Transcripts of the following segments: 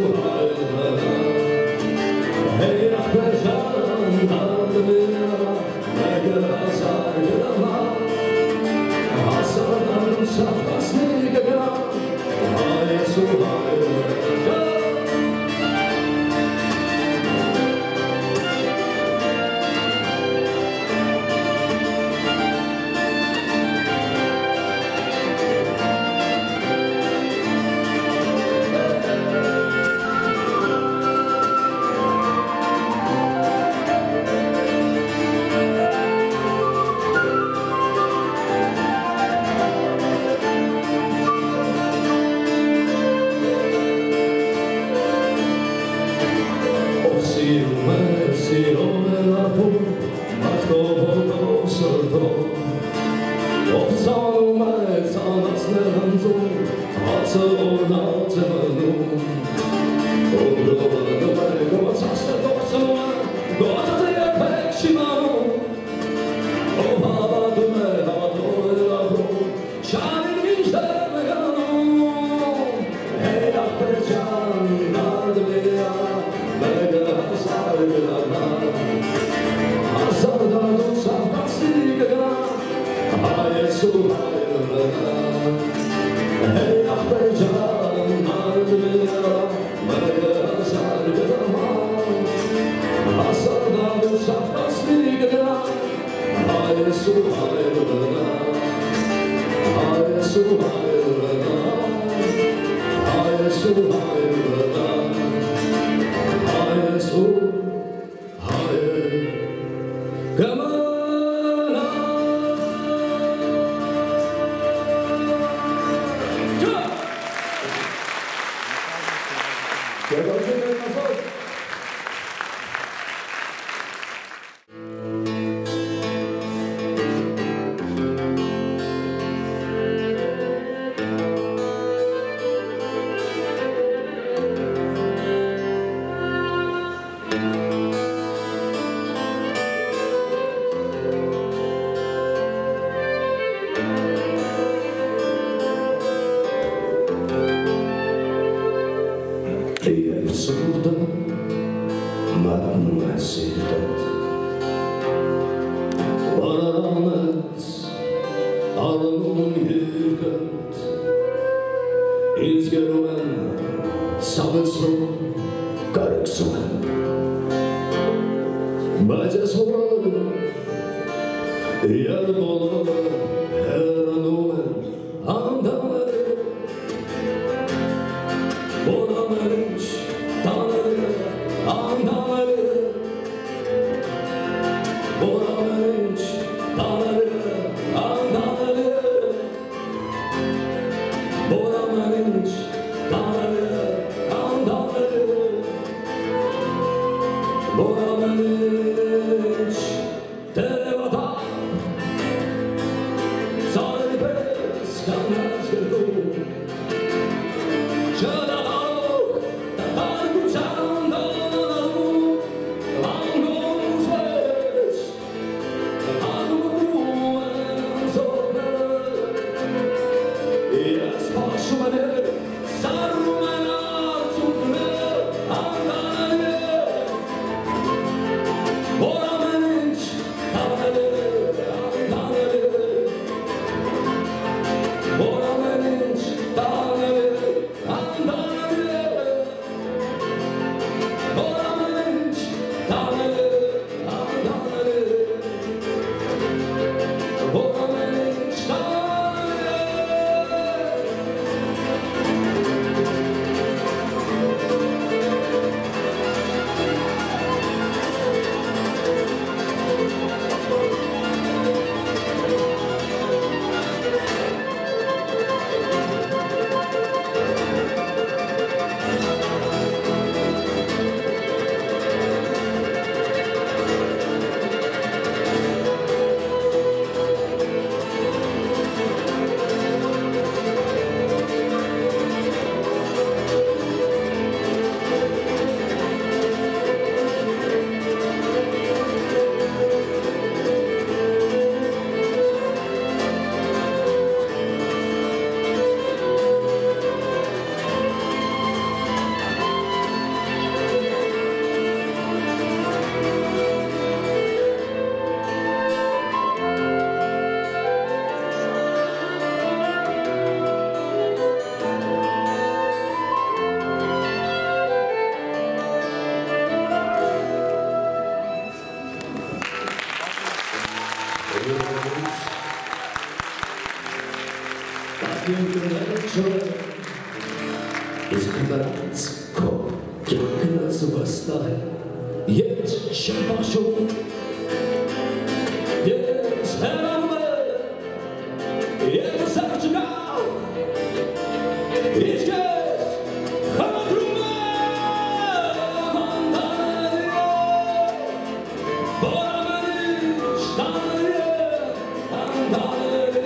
What a man is Clarence Cole, Dracula Superstar. Jetzt Schäfer schon, jetzt Hermann, jetzt Sargentau, jetzt geht's Kamadruma, Mandalay, Boramani, Stanier, Mandalay.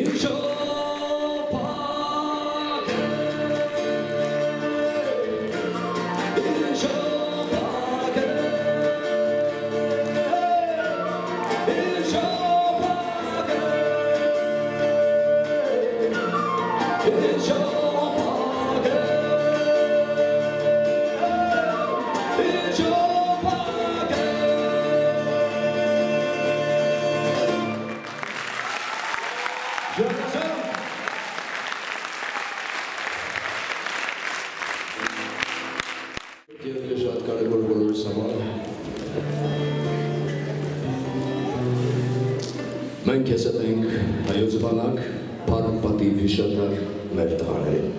It's your pocket. Մենք քեզ հետ ենք, հայոց բանակ, Փառք պատիվ հիշատակ մեր տղաներին։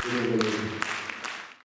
Thank you.